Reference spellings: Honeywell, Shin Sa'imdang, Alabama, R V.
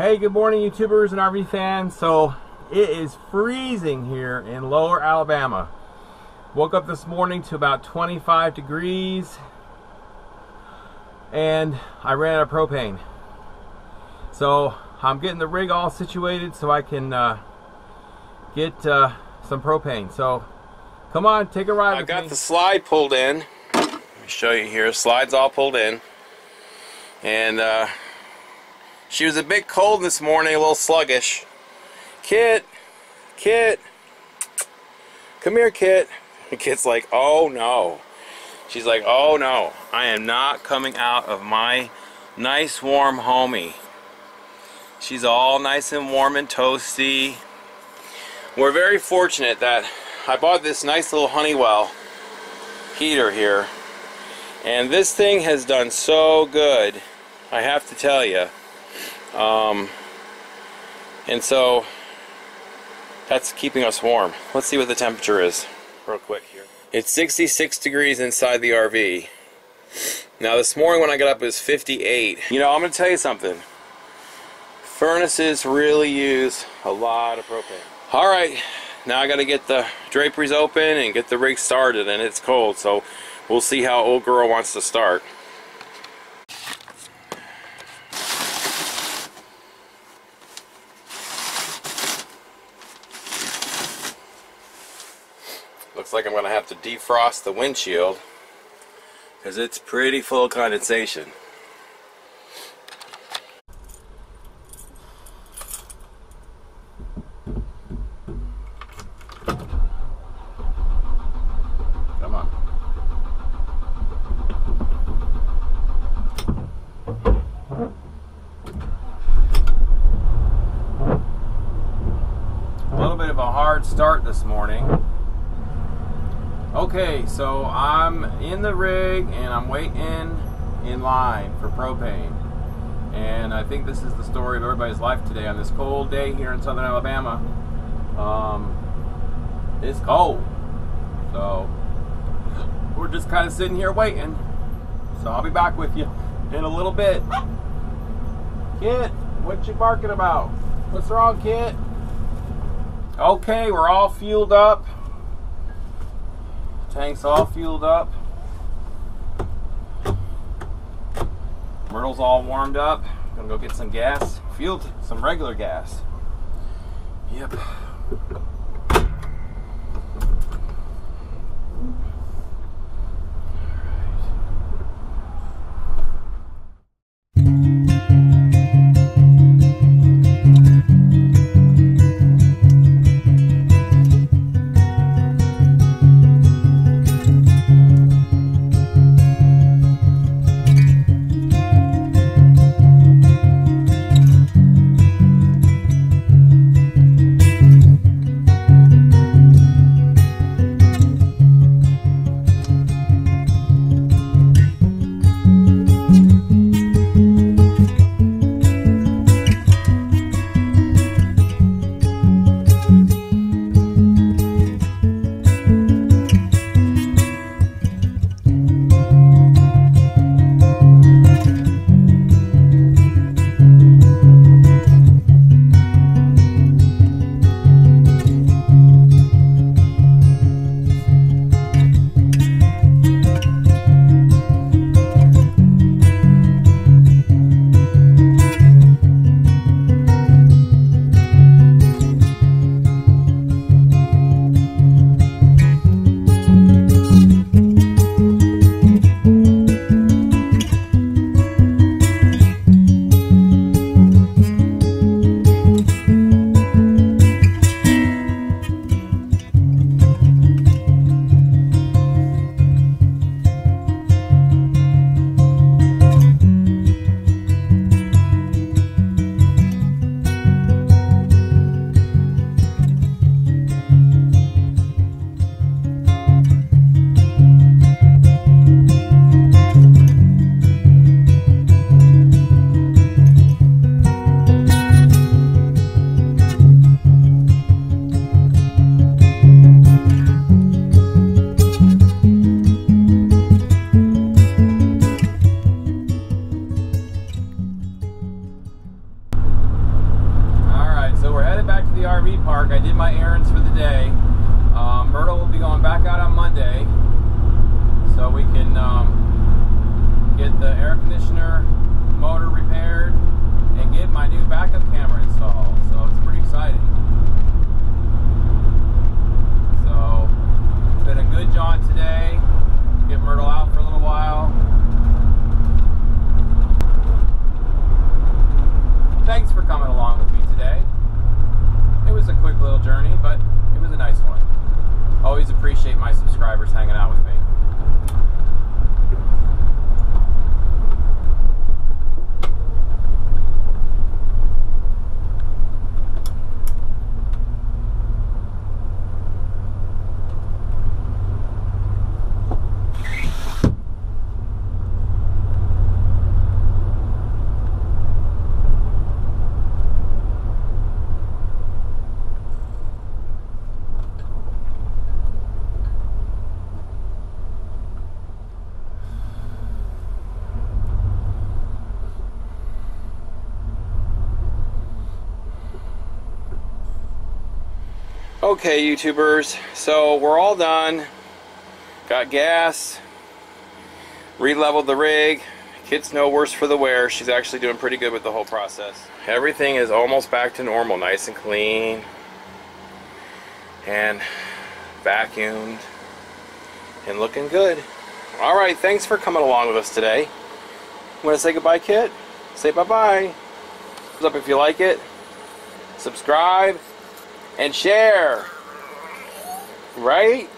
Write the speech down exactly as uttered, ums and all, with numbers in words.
Hey, good morning, YouTubers and R V fans. So it is freezing here in Lower Alabama. Woke up this morning to about twenty-five degrees and I ran out of propane. So I'm getting the rig all situated so I can uh, get uh, some propane. So come on, take a ride. I got the slide pulled in. Let me show you here. Slide's all pulled in. And uh, she was a bit cold this morning, a little sluggish. Kit, Kit, come here, Kit. The Kit's like, oh no. She's like, oh no, I am not coming out of my nice warm homey. She's all nice and warm and toasty. We're very fortunate that I bought this nice little Honeywell heater here. And this thing has done so good, I have to tell you. Um, and so that's keeping us warm. Let's see what the temperature is real quick here. It's sixty-six degrees inside the R V. Now this morning when I got up it was fifty-eight. You know, I'm going to tell you something. Furnaces really use a lot of propane. Alright, now I got to get the draperies open and get the rig started, and it's cold, so we'll see how old girl wants to start. Looks like I'm going to have to defrost the windshield because it's pretty full of condensation. Come on. A little bit of a hard start this morning. Okay, so I'm in the rig and I'm waiting in line for propane. And I think this is the story of everybody's life today on this cold day here in southern Alabama. Um, it's cold. So we're just kind of sitting here waiting. So I'll be back with you in a little bit. Kit, what you barking about? What's wrong, Kit? Okay, we're all fueled up. Tank's all fueled up. Myrtle's all warmed up. Gonna go get some gas. Fueled, some regular gas. Yep. the R V park. I did my errands for the day. Uh, Myrtle will be going back out on Monday, so we can um, get the air conditioner motor repaired and get my new backup camera installed. So it's pretty exciting. So it's been a good jaunt today. Get Myrtle out for a little while. Thanks for coming along with me today. It was a quick little journey, but it was a nice one. Always appreciate my subscribers hanging out with me. Okay, YouTubers, so we're all done. Got gas, re-leveled the rig. Kid's no worse for the wear. She's actually doing pretty good with the whole process. Everything is almost back to normal, nice and clean and vacuumed and looking good. All right, thanks for coming along with us today. Want to say goodbye, Kit? Say bye-bye. Thumbs up if you like it. Subscribe. And share, right?